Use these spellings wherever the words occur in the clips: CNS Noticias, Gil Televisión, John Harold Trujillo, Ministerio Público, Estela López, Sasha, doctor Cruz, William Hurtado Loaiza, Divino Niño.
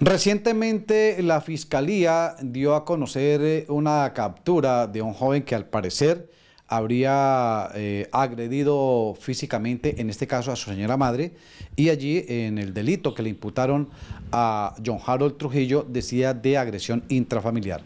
Recientemente la Fiscalía dio a conocer una captura de un joven que al parecer habría agredido físicamente, en este caso a su señora madre, y allí en el delito que le imputaron a John Harold Trujillo decía de agresión intrafamiliar.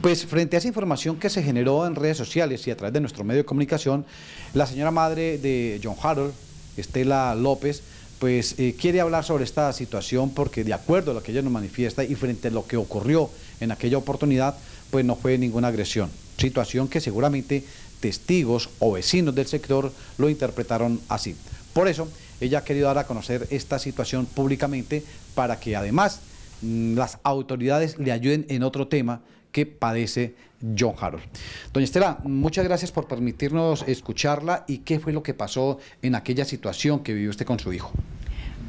Pues frente a esa información que se generó en redes sociales y a través de nuestro medio de comunicación, la señora madre de John Harold, Estela López, pues quiere hablar sobre esta situación porque de acuerdo a lo que ella nos manifiesta y frente a lo que ocurrió en aquella oportunidad, pues no fue ninguna agresión, situación que seguramente testigos o vecinos del sector lo interpretaron así. Por eso, ella ha querido dar a conocer esta situación públicamente para que además las autoridades le ayuden en otro tema que padece John Harold. Doña Estela, muchas gracias por permitirnos escucharla y qué fue lo que pasó en aquella situación que vivió usted con su hijo.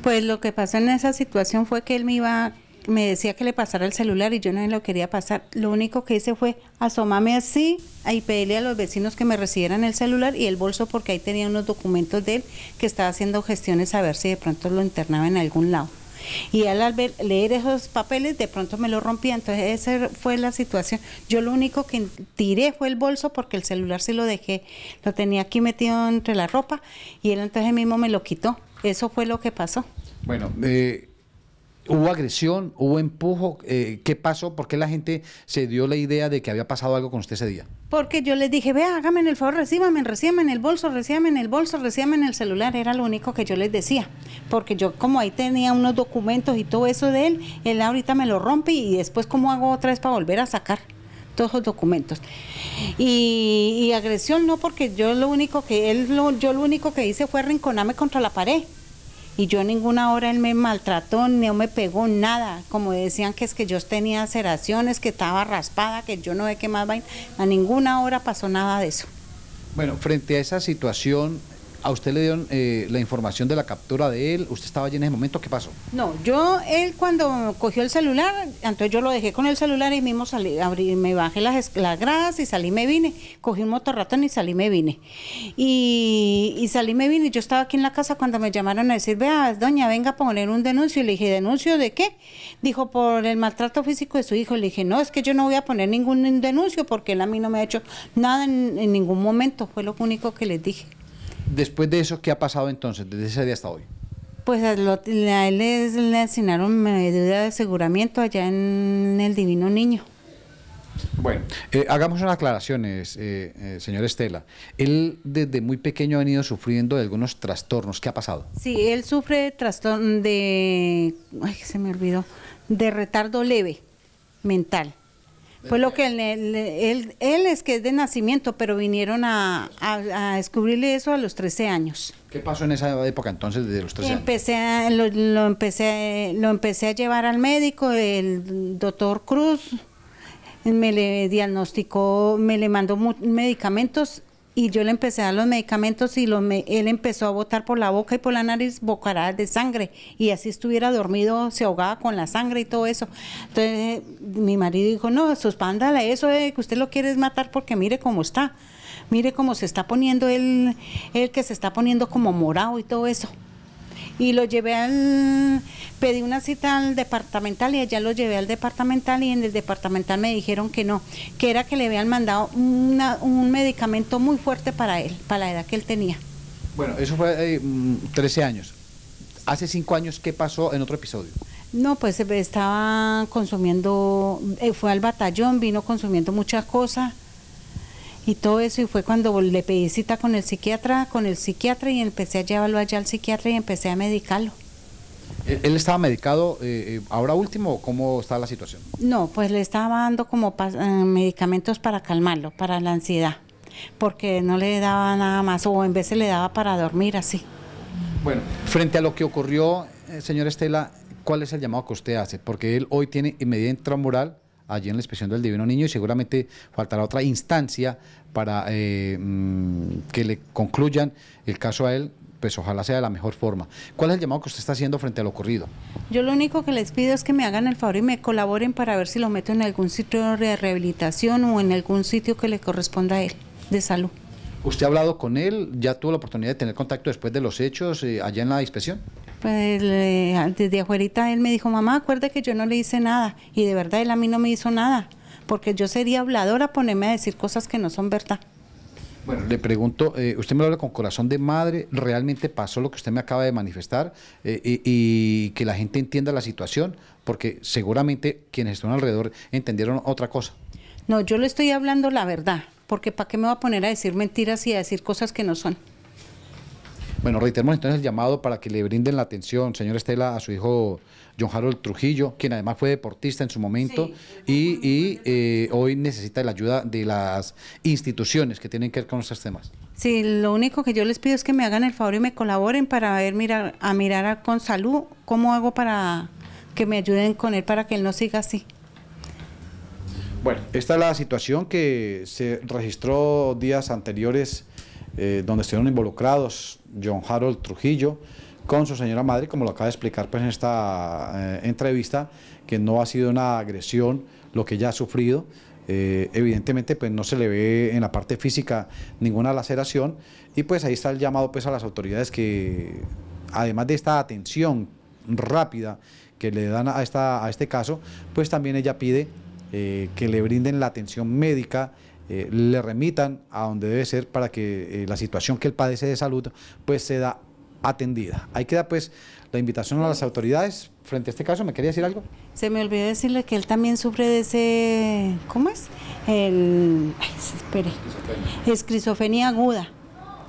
Pues lo que pasó en esa situación fue que él me decía que le pasara el celular y yo no lo quería pasar. Lo único que hice fue asomarme así y pedirle a los vecinos que me recibieran el celular y el bolso porque ahí tenía unos documentos de él que estaba haciendo gestiones a ver si de pronto lo internaba en algún lado. Y él, al ver, leer esos papeles, de pronto me lo rompía. Entonces esa fue la situación. Yo lo único que tiré fue el bolso porque el celular sí lo dejé, lo tenía aquí metido entre la ropa y él entonces mismo me lo quitó. Eso fue lo que pasó. Bueno, ¿hubo agresión? ¿Hubo empujo? ¿Qué pasó? ¿Por qué la gente se dio la idea de que había pasado algo con usted ese día? Porque yo les dije, vea, hágame el favor, recíbame en el bolso, recíbame en el celular. Era lo único que yo les decía. Porque yo como ahí tenía unos documentos y todo eso de él, él ahorita me lo rompe y después ¿cómo hago otra vez para volver a sacar todos los documentos? Y agresión no, porque yo lo único que hice fue arrinconarme contra la pared. Y yo ninguna hora él me maltrató, no me pegó nada, como decían que es que yo tenía laceraciones, que estaba raspada, que yo no sé qué más vaina, a ninguna hora pasó nada de eso. Bueno, frente a esa situación, ¿a usted le dieron la información de la captura de él? ¿Usted estaba allí en ese momento? ¿Qué pasó? No, yo, él cuando cogió el celular, entonces yo lo dejé con el celular y mismo salí, me bajé las gradas y salí, me vine, cogí un motorratón y salí, me vine. Y salí, me vine, yo estaba aquí en la casa cuando me llamaron a decir, vea, doña, venga a poner un denuncio. Y le dije, ¿denuncio de qué? Dijo, por el maltrato físico de su hijo. Le dije, no, es que yo no voy a poner ningún denuncio porque él a mí no me ha hecho nada en ningún momento, fue lo único que les dije. Después de eso, ¿qué ha pasado entonces, desde ese día hasta hoy? Pues a él le asignaron medida de aseguramiento allá en el Divino Niño. Bueno, hagamos unas aclaraciones, señora Estela. Él desde muy pequeño ha venido sufriendo de algunos trastornos. ¿Qué ha pasado? Sí, él sufre trastorno de... Ay, se me olvidó. De retardo leve mental. Pues lo que él es que es de nacimiento, pero vinieron a descubrirle eso a los 13 años. ¿Qué pasó en esa época entonces de los 13 años? Lo empecé a llevar al médico, el doctor Cruz me le diagnosticó, me le mandó medicamentos y yo le empecé a dar los medicamentos y él empezó a botar por la boca y por la nariz bocaradas de sangre y así estuviera dormido se ahogaba con la sangre y todo eso. Entonces mi marido dijo, no, suspándale eso, que usted lo quiere matar porque mire cómo está, mire cómo se está poniendo él que se está poniendo como morado y todo eso. Y lo llevé pedí una cita al departamental y allá lo llevé al departamental y en el departamental me dijeron que no, que era que le habían mandado un medicamento muy fuerte para él, para la edad que él tenía. Bueno, eso fue 13 años. Hace 5 años, ¿qué pasó en otro episodio? No, pues estaba consumiendo, fue al batallón, vino consumiendo muchas cosas y todo eso, y fue cuando le pedí cita con el psiquiatra, y empecé a llevarlo allá al psiquiatra y empecé a medicarlo. ¿Él estaba medicado ahora último o cómo está la situación? No, pues le estaba dando como medicamentos para calmarlo, para la ansiedad, porque no le daba nada más, o en veces le daba para dormir así. Bueno, frente a lo que ocurrió, señora Estela, ¿cuál es el llamado que usted hace? Porque él hoy tiene medida intramural allí en la inspección del Divino Niño y seguramente faltará otra instancia para que le concluyan el caso a él, pues ojalá sea de la mejor forma. ¿Cuál es el llamado que usted está haciendo frente a lo ocurrido? Yo lo único que les pido es que me hagan el favor y me colaboren para ver si lo meto en algún sitio de rehabilitación o en algún sitio que le corresponda a él, de salud. ¿Usted ha hablado con él? ¿Ya tuvo la oportunidad de tener contacto después de los hechos allá en la inspección? Pues desde afuerita él me dijo, mamá, acuérdate que yo no le hice nada. Y de verdad él a mí no me hizo nada, porque yo sería habladora ponerme a decir cosas que no son verdad. Bueno, le pregunto, usted me lo habla con corazón de madre, ¿realmente pasó lo que usted me acaba de manifestar? Y que la gente entienda la situación, porque seguramente quienes están alrededor entendieron otra cosa. No, yo le estoy hablando la verdad, porque ¿para qué me voy a poner a decir mentiras y a decir cosas que no son? Bueno, reiteramos entonces el llamado para que le brinden la atención, señora Estela, a su hijo John Harold Trujillo, quien además fue deportista en su momento, sí, y hoy necesita la ayuda de las instituciones que tienen que ver con estos temas. Sí, lo único que yo les pido es que me hagan el favor y me colaboren para ver, mirar con salud cómo hago para que me ayuden con él, para que él no siga así. Bueno, esta es la situación que se registró días anteriores, donde estuvieron involucrados John Harold Trujillo con su señora madre, como lo acaba de explicar pues en esta entrevista, que no ha sido una agresión lo que ella ha sufrido. Evidentemente pues no se le ve en la parte física ninguna laceración, y pues ahí está el llamado pues a las autoridades que, además de esta atención rápida que le dan a, este caso, pues también ella pide que le brinden la atención médica, le remitan a donde debe ser para que la situación que él padece de salud pues se da atendida. Ahí queda pues la invitación a las autoridades frente a este caso. ¿Me quería decir algo? Se me olvidó decirle que él también sufre de ese, ¿cómo es? Esquizofrenia aguda,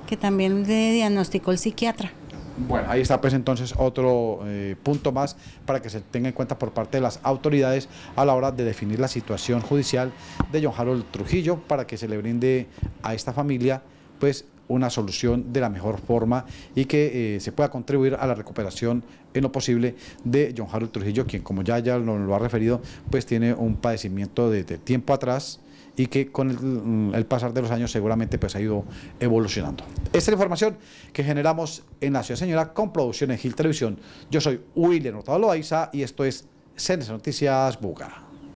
que también le diagnosticó el psiquiatra. Bueno, ahí está pues entonces otro punto más para que se tenga en cuenta por parte de las autoridades a la hora de definir la situación judicial de John Harold Trujillo, para que se le brinde a esta familia pues una solución de la mejor forma y que se pueda contribuir a la recuperación en lo posible de John Harold Trujillo, quien, como ya lo ha referido, pues tiene un padecimiento desde tiempo atrás y que con el pasar de los años seguramente pues ha ido evolucionando. Esta es la información que generamos en La Ciudad Señora con producción en Gil Televisión. Yo soy William Hurtado Loaiza y esto es CNS Noticias Buga.